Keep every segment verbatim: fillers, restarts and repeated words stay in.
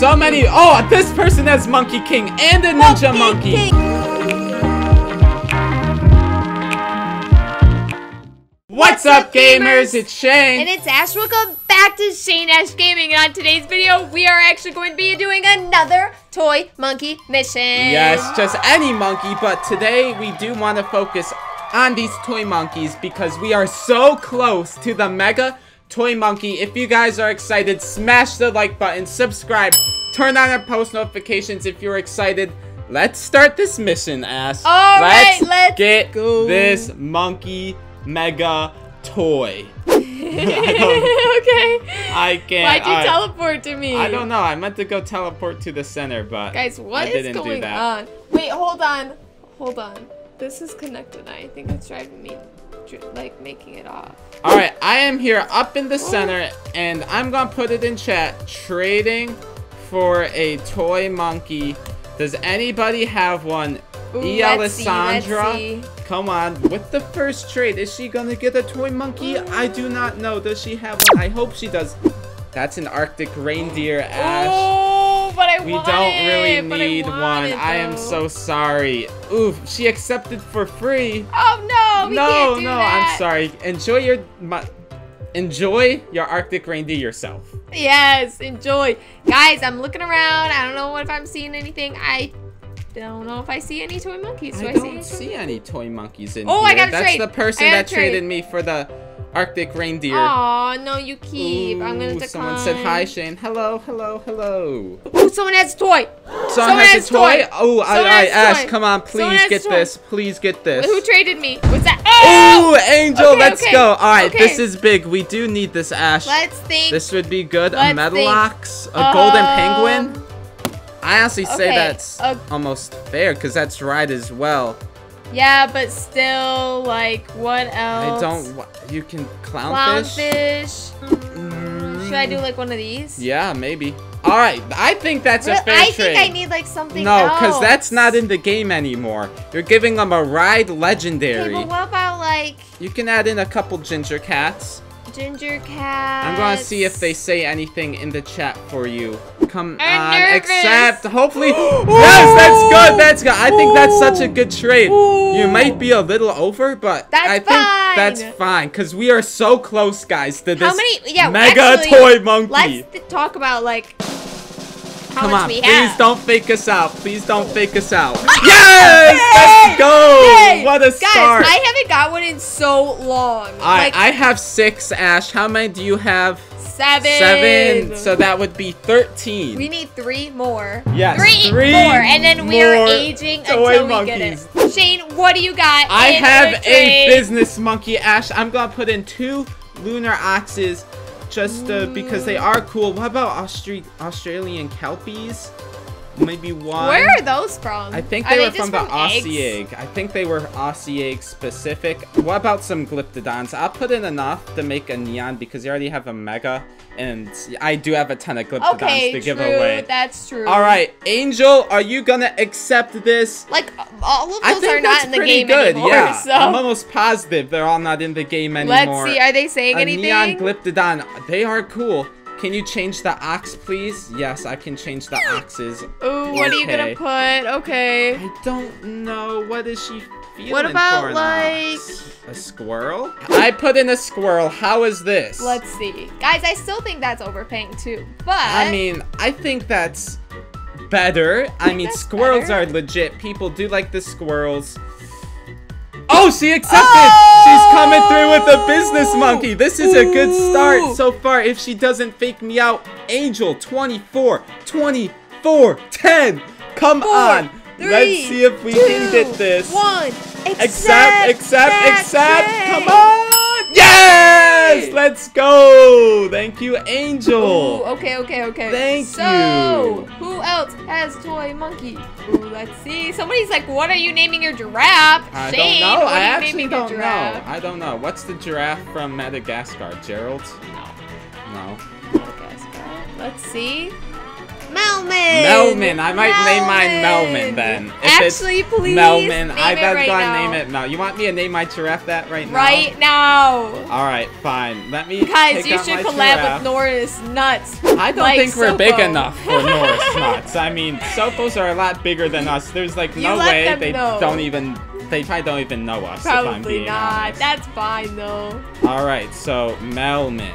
So many. Oh, this person has Monkey King and a Ninja Monkey. King. What's up, gamers? It's Shane. And it's Ash. Welcome back to Shane Ash Gaming. And on today's video, we are actually going to be doing another toy monkey mission. Yes, just any monkey. But today, we do want to focus on these toy monkeys because we are so close to the mega toy monkey. If you guys are excited, smash the like button, subscribe, turn on our post notifications if you're excited. Let's start this mission, Ash. All let's right, let's get go. This monkey mega toy. I okay. I can't. Why'd you I, teleport to me? I don't know. I meant to go teleport to the center, but guys, what I didn't is going do that. on? Wait, hold on, hold on. This is connected. I think it's driving me. Like making it off. All right, I am here up in the center, and I'm gonna put it in chat. Trading for a toy monkey. Does anybody have one? Ooh, e Alessandra, see, come on with the first trade. Is she gonna get a toy monkey? Ooh. I do not know. Does she have one? I hope she does. That's an Arctic reindeer, Ash. Oh, but I we want don't it, really need I one. It, I am so sorry. Oof, she accepted for free. Oh no. We no, no, that. I'm sorry. Enjoy your, my, enjoy your Arctic reindeer yourself. Yes, enjoy. Guys, I'm looking around. I don't know if I'm seeing anything. I don't know if I see any toy monkeys. Do I, I don't see any, see any toy monkeys in oh, here. I got a That's trade. the person that trade. traded me for the Arctic reindeer. Oh, no, you keep. Ooh, I'm going to decline. Someone said hi, Shane. Hello, hello, hello. Oh, someone has a toy. Someone, someone has, has a toy. toy. Oh, I, I Ash, come on. Please get this. Please get this. Who traded me? What's that? Oh, Ooh, Angel, okay, let's okay. go. All right, okay. This is big. We do need this, Ash. Let's think. This would be good. Let's a Metalox, a uh, golden penguin. I honestly okay. say that's uh, almost fair because that's right as well. Yeah, but still, like, what else? I don't. You can clownfish. Clownfish. Mm. Should I do like one of these? Yeah, maybe. All right, I think that's well, a fair I trade. I think I need like something. No, else. because that's not in the game anymore. You're giving them a ride legendary. Okay, but what about like? You can add in a couple ginger cats. Ginger cats. I'm gonna see if they say anything in the chat for you. Come I'm on, nervous. Except hopefully. Yes, that's good. That's good. I think that's such a good trade. Ooh. You might be a little over, but that's I think fine. that's fine because we are so close, guys, to this How many? Yeah, mega actually, toy monkey. Let's talk about like. How Come on, please have. don't fake us out. Please don't fake us out. Yes! Let's go! Yes! What a start. Guys, I haven't got one in so long. All right, like, I have six, Ash. How many do you have? Seven. Seven. So that would be thirteen. We need three more. Yes, three, three more. And then we are aging until monkeys. we get it. Shane, what do you got? I have a business monkey, Ash. I'm going to put in two lunar oxes. Just uh, because they are cool. What about Austra Australian kelpies? Maybe one. Where are those from? I think they are were they from the Aussie egg. I think they were Aussie egg specific. What about some glyptodons? I'll put in enough to make a neon because you already have a mega, and I do have a ton of glyptodons okay, to give true, away. That's true. All right, Angel, are you gonna accept this? Like all of those are not in the game good. anymore. Yeah, so. I'm almost positive they're all not in the game anymore. Let's see. Are they saying a anything? Neon glyptodon. They are cool. Can you change the ox, please? Yes, I can change the oxes. Oh, what okay. are you gonna put? Okay. I don't know. What is she feeling What about for an like ox? A squirrel? I put in a squirrel. How is this? Let's see, guys. I still think that's overpaying too, but I mean, I think that's better. I, I mean, squirrels better. are legit. People do like the squirrels. Oh, she accepted. Oh! She's coming through with a business monkey. This is Ooh. a good start so far. If she doesn't fake me out, Angel, twenty-four, twenty-four, ten. Come Four, on. Three, Let's see if we two, can get this. One. Accept, accept, accept. accept. Come on. Yes. Let's go. Thank you, Angel. Ooh, okay, okay, okay. Thank so, you. So, who else has toy monkey? Let's see. Somebody's like, what are you naming your giraffe? I Shane, don't know. I actually don't know. I don't know. What's the giraffe from Madagascar? Gerald? No. No. Madagascar. Let's see. Melman. Melman. I might Melman. name mine Melman then. If Actually, it's please. Melman. Name I bet right gonna name it Mel. You want me to name my giraffe that right now? Right now. All right, fine. Let me. Guys, you should collab giraffe. with Norris Nuts. I don't like think we're Sopo. big enough for Norris Nuts. I mean, Sopos are a lot bigger than us. There's like no way they know. don't even. They probably don't even know us. Probably if I'm being not. Honest. That's fine though. All right, so Melman.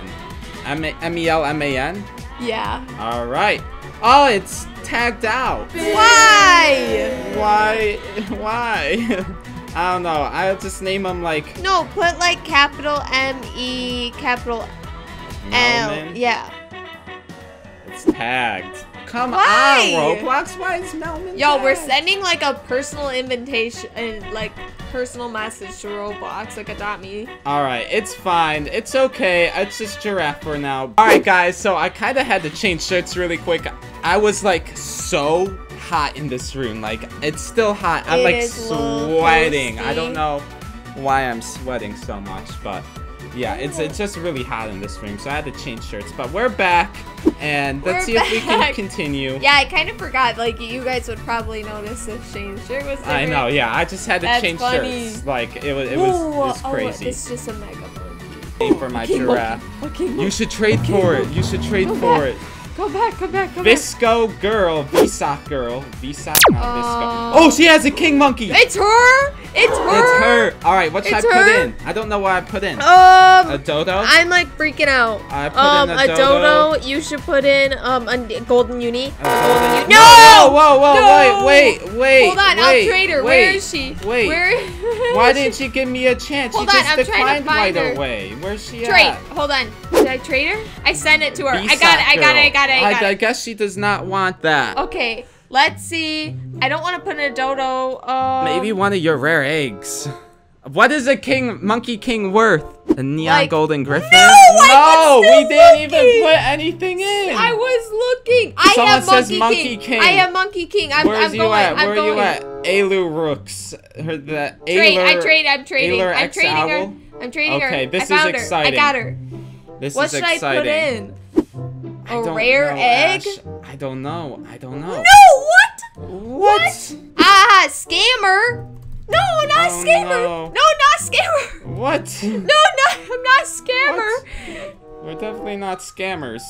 M E L M A N? Yeah. All right. Oh, it's tagged out. Why? Why? Why? I don't know. I'll just name them like... No, put like capital M E, capital Melman. L. Yeah. It's tagged. Come Why? on, Roblox. Why is Melman Yo, tagged? We're sending like a personal invitation, and like... personal message to Roblox, like Adopt Me. Alright, it's fine. It's okay. It's just giraffe for now. Alright guys, so I kind of had to change shirts really quick. I was like so hot in this room. Like, it's still hot. I'm it like sweating. I don't know why I'm sweating so much, but yeah, it's it's just really hot in this room, so I had to change shirts. But we're back, and let's we're see back. if we can continue. Yeah, I kind of forgot. Like, you guys would probably notice if Shane's shirt was different. I know. Yeah, I just had to That's change funny. shirts. Like, it was it was, it was crazy. Oh, it's just a mega monkey. For my okay, giraffe. Monkey. Okay, you should trade okay, for monkey. it. You should trade come for back. it. Come back, come back, come Visco back. Visco girl, Vsock girl, Vsock, not uh, Visco. Oh, she has a king monkey. It's her. It's her. It's her. All right, what should it's I put her? in? I don't know what I put in. Um, a dodo. I'm like freaking out. I put um, in a, a dodo. dodo. You should put in um a golden uni. A golden uni. No! Whoa, whoa, whoa! No! Wait, wait, wait. Hold on, wait, I'll trade her. Wait, Where is she? Wait. Where? Why didn't she give me a chance? Hold she on, just I'm declined trying to find right her. away. Where's she trade. at? Trade. Hold on. Did I trade her? I sent it to her. I got it. I got it. I got it. I, I, I guess she does not want that. Okay, let's see. I don't want to put in a dodo. Uh, Maybe one of your rare eggs. What is a king monkey king worth? A neon like, golden griffin? No, no we looking. didn't even put anything in. I was looking. I Someone have monkey, says monkey king. king. I am monkey king. I'm, Where's I'm you going. At? Where I'm going. are you at? Ailu Rooks. Her the trade. Ailer, I trade. I'm trading. Ailer I'm trading owl. her. I'm trading okay, her. Okay, this I found is exciting. Her. I got her. This what is exciting. What should I put in? A rare know, egg? Ash. I don't know. I don't know. No, what? What? Ah, uh, scammer. No, not oh, scammer. No. no, not scammer. What? No, not, I'm not scammer. What? We're definitely not scammers.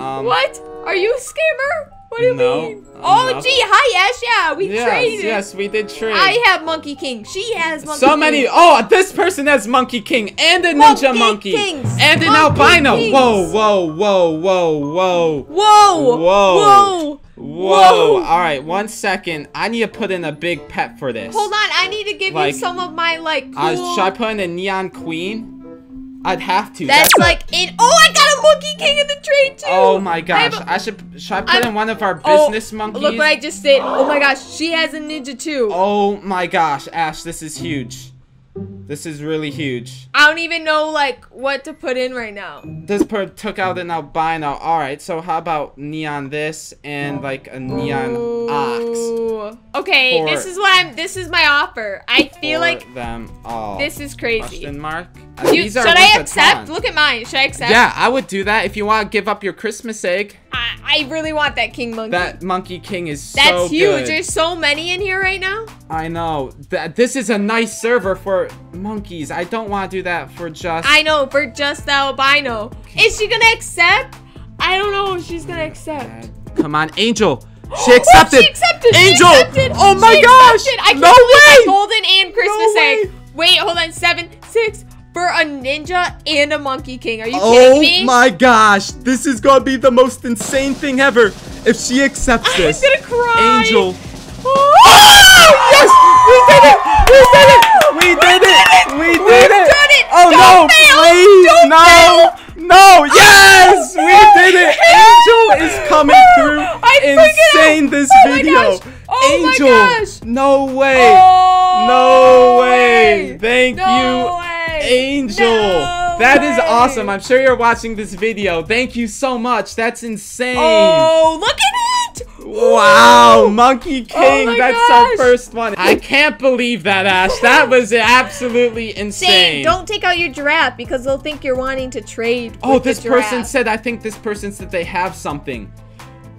Um, what? Are you a scammer? What do you no, mean? I'm oh, not. gee. Hi, Ash. Yeah, we yes, traded. Yes, we did trade. I have Monkey King. She has Monkey King. So many. King. Oh, this person has Monkey King and a monkey Ninja Monkey. Kings. And an monkey albino. Kings. Whoa, whoa, whoa, whoa, whoa. Whoa. Whoa. Whoa. Whoa. All right, one second. I need to put in a big pet for this. Hold on. I need to give like, you some of my, like, cool... Uh, should I put in a Neon Queen? I'd have to. That's, That's like in. Oh, I got a monkey king in the trade too. Oh my gosh! I, a, I should. Should I put I'm, in one of our business oh, monkeys? Look what I just did. Oh my gosh! She has a ninja too. Oh my gosh, Ash! This is huge. This is really huge. I don't even know like what to put in right now. This part took out an albino. All right, so how about neon this and like a neon Ooh. ox? Okay, this is what I'm. This is my offer. I feel like them all. This is crazy. Question mark. Uh, you, should I accept? Look at mine. Should I accept? Yeah, I would do that if you want to give up your Christmas egg. I, I really want that king monkey. That monkey king is so That's huge. Good. There's so many in here right now. I know. Th this is a nice server for monkeys. I don't want to do that for just... I know, for just the albino. Okay. Is she going to accept? I don't know if she's going to accept. Come on, Angel. She accepted. Oh, she accepted. Angel. She accepted. Oh my she gosh. I can't no way. Golden and Christmas no egg. Wait, hold on. Seven, six... For a ninja and a monkey king. Are you oh kidding me? Oh my gosh. This is going to be the most insane thing ever if she accepts I'm this. I'm going to cry. Angel. Oh, oh yes. We did it. We did it. We did it. We did it. We did it. Did it. Oh Don't no. Fail. Please. Don't no. Fail. No. Yes. Oh, we did it. Angel is coming through. I insane this oh video. Gosh. Oh Angel. My gosh. No way. Oh, no way. way. Thank no you. Way. Angel, no that way. is awesome. I'm sure you're watching this video. Thank you so much. That's insane. Oh, look at it. Wow, Whoa. Monkey King. Oh That's gosh. our first one. I can't believe that, Ash. That was absolutely insane. Shane, don't take out your giraffe because they'll think you're wanting to trade. Oh, with this person said, I think this person said they have something.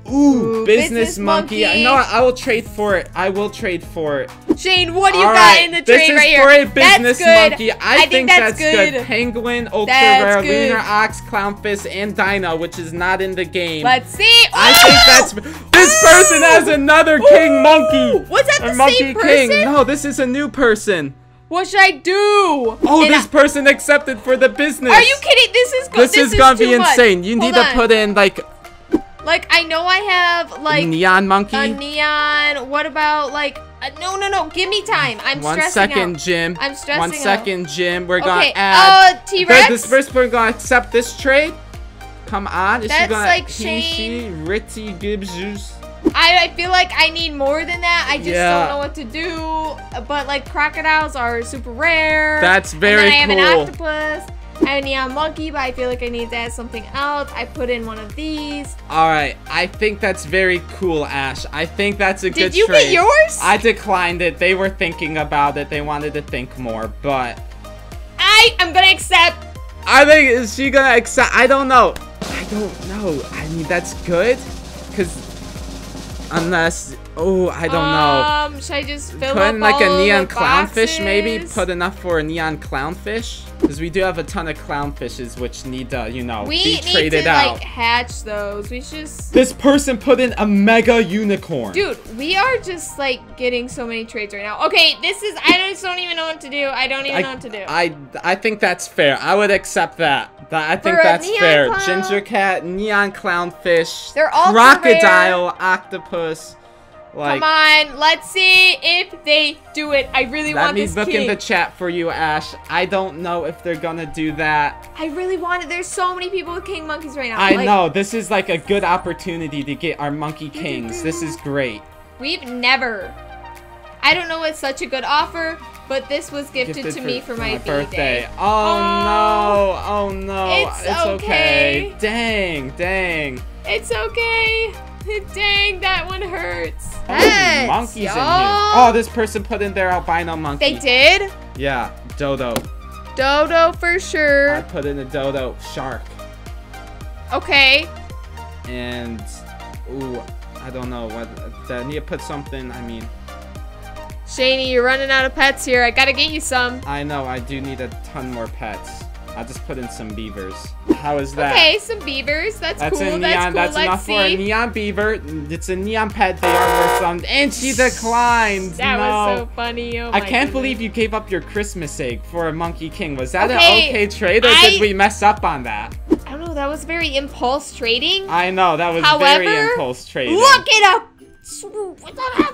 Ooh, Ooh business, business monkey. monkey. No, I will trade for it. I will trade for it. Shane, what do you All got right. in the trade right here? This is for a business monkey. I, I think, think that's, that's good. good. Penguin, ultra rare, lunar ox, clownfish, and dino, which is not in the game. Let's see. I Ooh! think that's this Ooh! person has another Ooh! king monkey. Was that the monkey same person? King. No, this is a new person. What should I do? Oh, and this I person accepted for the business. Are you kidding? This is go this, this is, is gonna be insane. Much. You Hold need on. to put in like. Like, I know I have, like... Neon monkey? A neon... What about, like... Uh, no, no, no. Give me time. I'm One stressing second, out. Jim. I'm stressing One second, out. Jim. We're okay. gonna add... Uh, T-Rex? This first person gonna accept this trade? Come on. Is That's she gonna, like Shane... Ritty Gibbs juice. I, I feel like I need more than that. I just yeah. don't know what to do. But, like, crocodiles are super rare. That's very and then I cool. I have an octopus. I have a neon monkey, but I feel like I need to add something else. I put in one of these. All right. I think that's very cool, Ash. I think that's a Did good trade. Did you get yours? I declined it. They were thinking about it. They wanted to think more, but... I am going to accept. I think, is she going to accept? I don't know. I don't know. I mean, that's good, because... Unless, oh, I don't um, know. Should I just fill Put up in like all a neon clownfish, maybe? Put enough for a neon clownfish? Because we do have a ton of clownfishes, which need to, you know, we be traded to, out. We need to, like, hatch those. We just... This person put in a mega unicorn. Dude, we are just, like, getting so many trades right now. Okay, this is... I just don't even know what to do. I don't even I, know what to do. I, I think that's fair. I would accept that. That, I think that's fair. Clown. Ginger cat, neon clownfish, They're all crocodile, octopus. Like, come on, let's see if they do it. I really want this king. Let me look in the chat for you, Ash. I don't know if they're gonna do that. I really want it. There's so many people with king monkeys right now. I like, know. This is like a good opportunity to get our monkey kings. This is great. We've never. I don't know it's such a good offer. But this was gifted, gifted to me for, for my, my birthday. birthday. Oh, oh no! Oh no! It's, it's okay. okay. Dang! Dang! It's okay. Dang, that one hurts. Oh, yes, monkeys yo. in here. Oh, this person put in their albino monkey. They did? Yeah, dodo. Dodo for sure. I put in a dodo shark. Okay. And ooh, I don't know what. I need to put something. I mean. Shaney, you're running out of pets here. I gotta get you some. I know, I do need a ton more pets. I'll just put in some beavers. How is that? Okay, some beavers. That's, that's cool, neon, that's cool. That's Let's enough see. for a neon beaver. It's a neon pet. They are worth some. And she declined. That no. was so funny. Oh my I can't goodness. believe you gave up your Christmas egg for a monkey king. Was that okay, an okay trade or I... did we mess up on that? I don't know. That was very impulse trading. I know. That was However, very impulse trading. Look it up.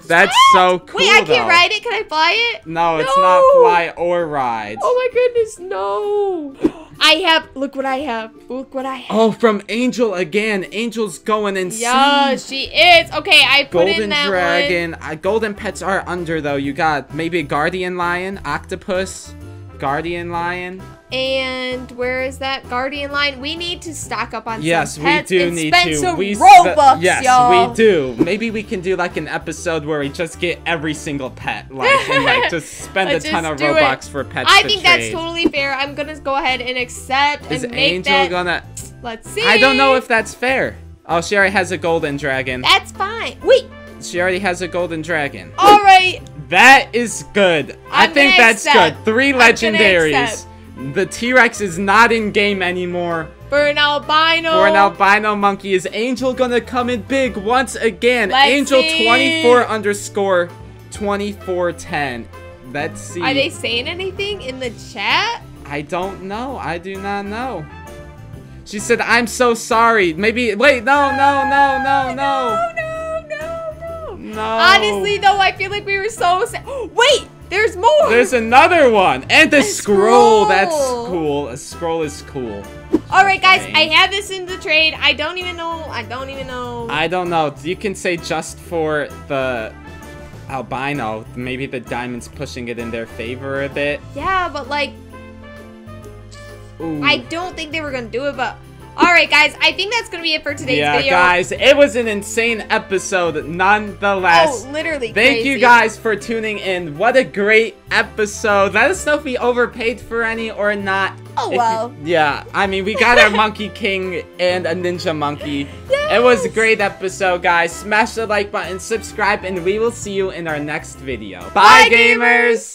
That's that? so cool. Wait, I though. can't ride it. Can I fly it? No, no, it's not fly or ride. Oh my goodness, no. I have, look what I have. Look what I have. Oh, from Angel again. Angel's going insane. Yeah, she is. Okay, I put golden in that dragon. one. Uh, golden pets are under though. You got maybe a guardian lion, octopus, guardian lion. And where is that guardian line? We need to stock up on yes, some pets we do and need spend to. some we Robux, Yes, y'all. we do. Maybe we can do like an episode where we just get every single pet. Like, and, like just spend a ton of Robux it. for pets I to think trade. That's totally fair. I'm going to go ahead and accept is and make Angel that. gonna... Let's see. I don't know if that's fair. Oh, she already has a golden dragon. That's fine. Wait. She already has a golden dragon. All right. That is good. I'm I think that's accept. good. Three legendaries. The T-Rex is not in game anymore. For an albino. For an albino monkey. Is Angel gonna come in big once again? Let's Angel see. twenty-four underscore twenty-four ten. Let's see. Are they saying anything in the chat? I don't know. I do not know. She said, I'm so sorry. Maybe, wait, no, no, no, no, no. No, no, no, no. No. Honestly, though, I feel like we were so sad. Wait. There's more! There's another one! And the scroll. scroll! That's cool. A scroll is cool. Alright guys, I have this in the trade. I don't even know. I don't even know. I don't know. You can say just for the albino. Maybe the diamond's pushing it in their favor a bit. Yeah, but like... Ooh. I don't think they were gonna do it, but... Alright guys, I think that's going to be it for today's yeah, video. Yeah guys, it was an insane episode nonetheless. Oh, literally Thank crazy. you guys for tuning in. What a great episode. Let us know if we overpaid for any or not. Oh if well. You, yeah, I mean we got our monkey king and a ninja monkey. Yeah. It was a great episode, guys. Smash the like button, subscribe, and we will see you in our next video. Bye, Bye gamers! gamers.